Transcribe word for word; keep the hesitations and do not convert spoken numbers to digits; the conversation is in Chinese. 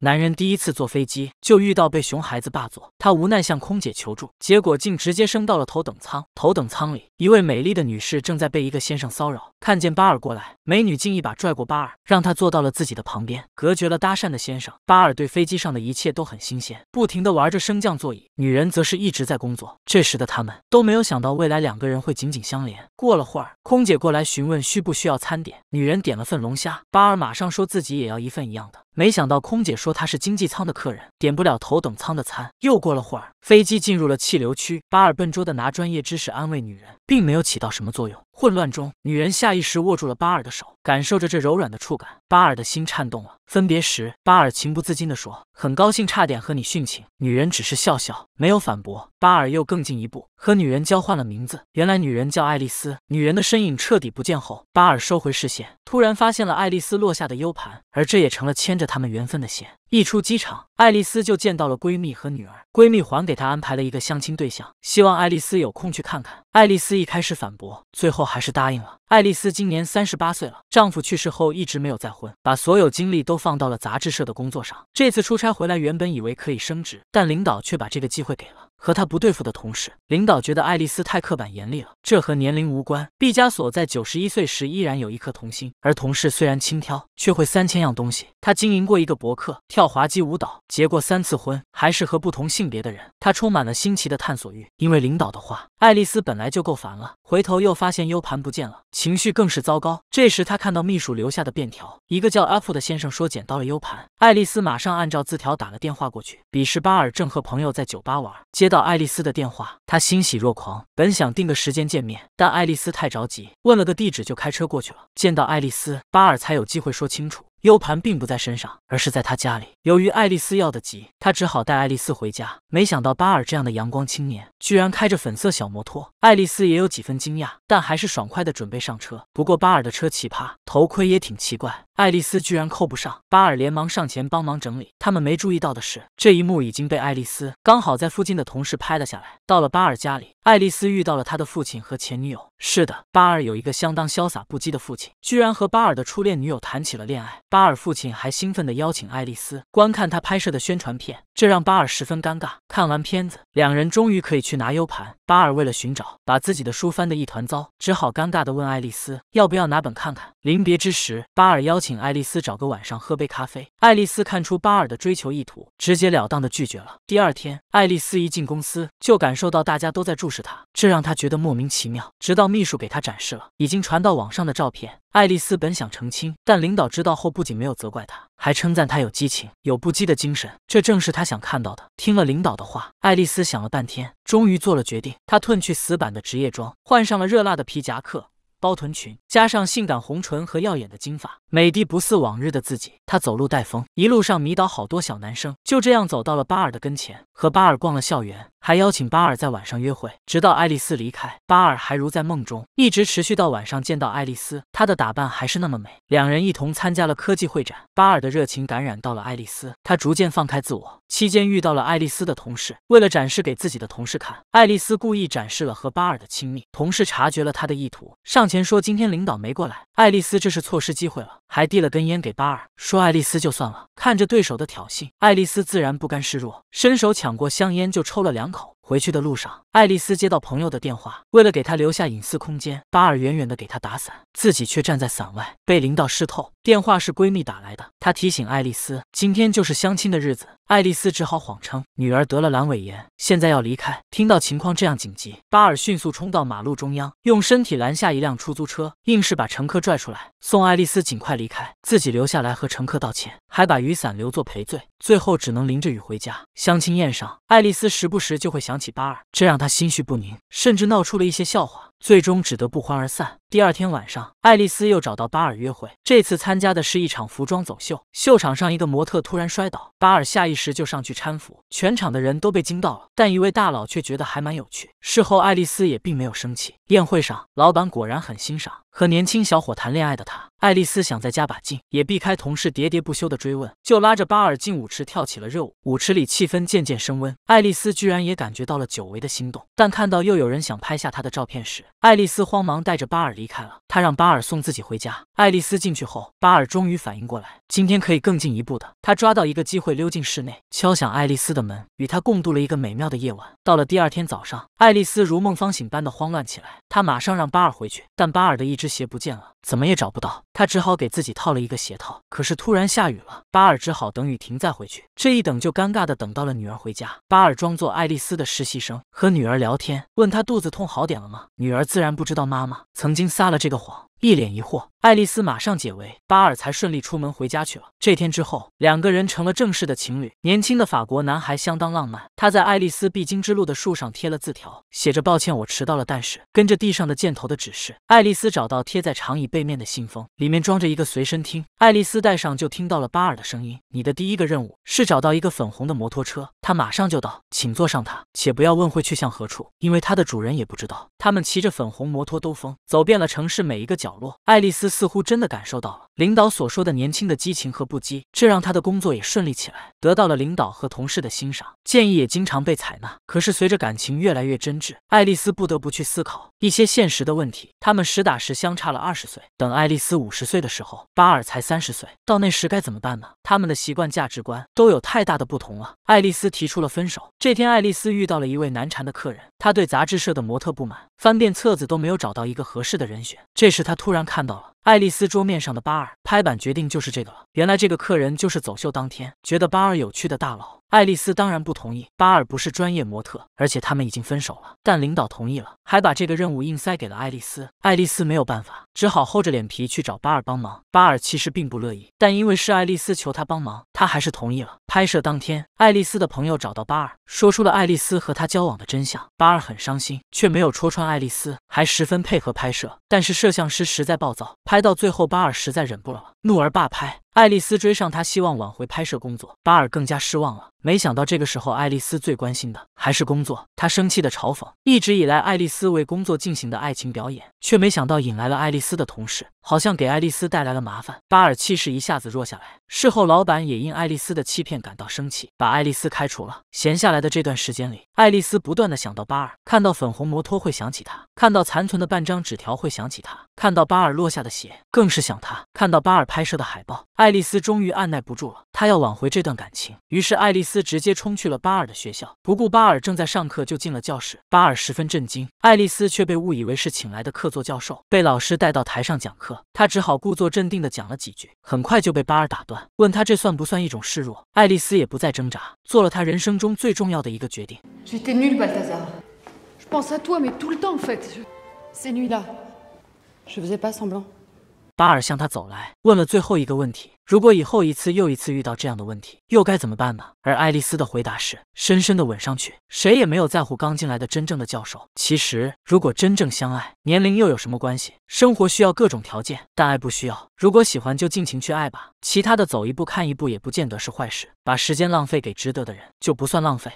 男人第一次坐飞机就遇到被熊孩子霸座，他无奈向空姐求助，结果竟直接升到了头等舱。头等舱里，一位美丽的女士正在被一个先生骚扰，看见巴尔过来，美女竟一把拽过巴尔，让他坐到了自己的旁边，隔绝了搭讪的先生。巴尔对飞机上的一切都很新鲜，不停地玩着升降座椅，女人则是一直在工作。这时的他们都没有想到未来两个人会紧紧相连。过了会儿，空姐过来询问需不需要餐点，女人点了份龙虾，巴尔马上说自己也要一份一样的。 没想到空姐说他是经济舱的客人，点不了头等舱的餐。又过了会儿，飞机进入了气流区，巴尔笨拙地拿专业知识安慰女人，并没有起到什么作用。混乱中，女人下意识握住了巴尔的手，感受着这柔软的触感，巴尔的心颤动了。分别时，巴尔情不自禁地说：“很高兴差点和你殉情。”女人只是笑笑，没有反驳。巴尔又更进一步，和女人交换了名字。原来女人叫爱丽丝。女人的身影彻底不见后，巴尔收回视线，突然发现了爱丽丝落下的 U 盘，而这也成了牵着 他们缘分的线。一出机场，爱丽丝就见到了闺蜜和女儿。闺蜜还给她安排了一个相亲对象，希望爱丽丝有空去看看。爱丽丝一开始反驳，最后还是答应了。爱丽丝今年三十八岁了，丈夫去世后一直没有再婚，把所有精力都放到了杂志社的工作上。这次出差回来，原本以为可以升职，但领导却把这个机会给了 和他不对付的同事，领导觉得爱丽丝太刻板严厉了，这和年龄无关。毕加索在九十一岁时依然有一颗童心，而同事虽然轻佻，却会三千样东西。他经营过一个博客，跳滑稽舞蹈，结过三次婚，还是和不同性别的人。他充满了新奇的探索欲。因为领导的话，爱丽丝本来就够烦了，回头又发现 U 盘不见了，情绪更是糟糕。这时他看到秘书留下的便条，一个叫阿普的先生说捡到了 U 盘。爱丽丝马上按照字条打了电话过去。彼时巴尔正和朋友在酒吧玩， 接到爱丽丝的电话，他欣喜若狂，本想定个时间见面，但爱丽丝太着急，问了个地址就开车过去了。见到爱丽丝，巴尔才有机会说清楚 U 盘并不在身上，而是在他家里。由于爱丽丝要得急，他只好带爱丽丝回家。没想到巴尔这样的阳光青年，居然开着粉色小摩托。爱丽丝也有几分惊讶，但还是爽快的准备上车。不过巴尔的车奇葩，头盔也挺奇怪， 爱丽丝居然扣不上，巴尔连忙上前帮忙整理。他们没注意到的是，这一幕已经被爱丽丝刚好在附近的同事拍了下来。到了巴尔家里，爱丽丝遇到了他的父亲和前女友。是的，巴尔有一个相当潇洒不羁的父亲，居然和巴尔的初恋女友谈起了恋爱。巴尔父亲还兴奋地邀请爱丽丝观看他拍摄的宣传片，这让巴尔十分尴尬。看完片子，两人终于可以去拿 U 盘。巴尔为了寻找，把自己的书翻得一团糟，只好尴尬地问爱丽丝要不要拿本看看。临别之时，巴尔邀请 请爱丽丝找个晚上喝杯咖啡。爱丽丝看出巴尔的追求意图，直截了当的拒绝了。第二天，爱丽丝一进公司就感受到大家都在注视她，这让她觉得莫名其妙。直到秘书给她展示了已经传到网上的照片，爱丽丝本想澄清，但领导知道后不仅没有责怪她， 还称赞他有激情，有不羁的精神，这正是他想看到的。听了领导的话，爱丽丝想了半天，终于做了决定。她褪去死板的职业装，换上了热辣的皮夹克、 包臀裙，加上性感红唇和耀眼的金发，美的不似往日的自己。她走路带风，一路上迷倒好多小男生，就这样走到了巴尔的跟前，和巴尔逛了校园， 还邀请巴尔在晚上约会，直到爱丽丝离开，巴尔还如在梦中，一直持续到晚上见到爱丽丝，她的打扮还是那么美。两人一同参加了科技会展，巴尔的热情感染到了爱丽丝，她逐渐放开自我。期间遇到了爱丽丝的同事，为了展示给自己的同事看，爱丽丝故意展示了和巴尔的亲密。同事察觉了她的意图，上前说今天领导没过来。爱丽丝这是错失机会了，还递了根烟给巴尔，说爱丽丝就算了。看着对手的挑衅，爱丽丝自然不甘示弱，伸手抢过香烟就抽了两口。 口。 回去的路上，爱丽丝接到朋友的电话，为了给她留下隐私空间，巴尔远远地给她打伞，自己却站在伞外，被淋到湿透。电话是闺蜜打来的，她提醒爱丽丝，今天就是相亲的日子。爱丽丝只好谎称女儿得了阑尾炎，现在要离开。听到情况这样紧急，巴尔迅速冲到马路中央，用身体拦下一辆出租车，硬是把乘客拽出来，送爱丽丝尽快离开，自己留下来和乘客道歉，还把雨伞留作赔罪。最后只能淋着雨回家。相亲宴上，爱丽丝时不时就会想 想起巴尔，这让他心绪不宁，甚至闹出了一些笑话，最终只得不欢而散。 第二天晚上，爱丽丝又找到巴尔约会。这次参加的是一场服装走秀，秀场上一个模特突然摔倒，巴尔下意识就上去搀扶，全场的人都被惊到了，但一位大佬却觉得还蛮有趣。事后，爱丽丝也并没有生气。宴会上，老板果然很欣赏和年轻小伙谈恋爱的她。爱丽丝想再加把劲，也避开同事喋喋不休的追问，就拉着巴尔进舞池跳起了热舞。舞池里气氛渐渐升温，爱丽丝居然也感觉到了久违的心动。但看到又有人想拍下她的照片时，爱丽丝慌忙带着巴尔离开了，她让巴尔送自己回家。爱丽丝进去后，巴尔终于反应过来，今天可以更进一步的。他抓到一个机会，溜进室内，敲响爱丽丝的门，与她共度了一个美妙的夜晚。到了第二天早上，爱丽丝如梦方醒般的慌乱起来，她马上让巴尔回去，但巴尔的一只鞋不见了，怎么也找不到，她只好给自己套了一个鞋套。可是突然下雨了，巴尔只好等雨停再回去。这一等就尴尬的等到了女儿回家。巴尔装作爱丽丝的实习生，和女儿聊天，问她肚子痛好点了吗？女儿自自然不知道妈妈曾经撒了这个谎，一脸疑惑。爱丽丝马上解围，巴尔才顺利出门回家去了。这天之后，两个人成了正式的情侣。年轻的法国男孩相当浪漫，他在爱丽丝必经之路的树上贴了字条，写着抱歉我迟到了，但是跟着地上的箭头的指示，爱丽丝找到贴在长椅背面的信封，里面装着一个随身听。爱丽丝戴上就听到了巴尔的声音，你的第一个任务是找到一个粉红的摩托车，他马上就到，请坐上它，且不要问会去向何处，因为它的主人也不知道。他们骑着粉红摩托兜风，走遍了城市每一个角落。爱丽丝似乎真的感受到了领导所说的年轻的激情和不羁，这让他的工作也顺利起来，得到了领导和同事的欣赏，建议也经常被采纳。可是随着感情越来越真挚，爱丽丝不得不去思考一些现实的问题。他们实打实相差了二十岁，等爱丽丝五十岁的时候，巴尔才三十岁，到那时该怎么办呢？他们的习惯价值观都有太大的不同了。爱丽丝提出了分手。这天爱丽丝遇到了一位难缠的客人，她对杂志社的模特不满，翻遍册子都没有找到一个合适的人选。这时她突然看到了爱丽丝桌面上的巴尔，拍板决定就是这个了。原来这个客人就是走秀当天觉得巴尔有趣的大佬。爱丽丝当然不同意，巴尔不是专业模特，而且他们已经分手了。但领导同意了，还把这个任务硬塞给了爱丽丝。爱丽丝没有办法，只好厚着脸皮去找巴尔帮忙。巴尔其实并不乐意，但因为是爱丽丝求他帮忙，他还是同意了。拍摄当天，爱丽丝的朋友找到巴尔，说出了爱丽丝和他交往的真相。巴尔很伤心，却没有戳穿爱丽丝，还十分配合拍摄。但是摄像师实在暴躁，拍到最后巴尔实在忍不了，怒而罢拍。爱丽丝追上他，希望挽回拍摄工作。巴尔更加失望了，没想到这个时候爱丽丝最关心的还是工作。他生气的嘲讽，一直以来爱丽丝为工作进行的爱情表演，却没想到引来了爱丽丝的同事，好像给爱丽丝带来了麻烦。巴尔气势一下子弱下来。事后老板也因爱丽丝的欺骗感到生气，把爱丽丝开除了。闲下来的这段时间里，爱丽丝不断的想到巴尔，看到粉红摩托会想起他，看到残存的半张纸条会想起他，看到巴尔落下的血更是想他，看到巴尔拍摄的海报。爱丽丝终于按耐不住了，她要挽回这段感情。于是爱丽丝直接冲去了巴尔的学校，不顾巴尔正在上课就进了教室。巴尔十分震惊，爱丽丝却被误以为是请来的客座教授，被老师带到台上讲课。她只好故作镇定地讲了几句，很快就被巴尔打断，问他这算不算一种示弱。爱丽丝也不再挣扎，做了她人生中最重要的一个决定。J'étais nul, Balthazar. Je pense à toi, mais tout le temps en fait. Ces nuits-là, je faisais pas semblant.巴尔向他走来，问了最后一个问题，如果以后一次又一次遇到这样的问题，又该怎么办呢？而爱丽丝的回答是深深的吻上去。谁也没有在乎刚进来的真正的教授。其实如果真正相爱，年龄又有什么关系？生活需要各种条件，但爱不需要。如果喜欢就尽情去爱吧，其他的走一步看一步也不见得是坏事。把时间浪费给值得的人，就不算浪费。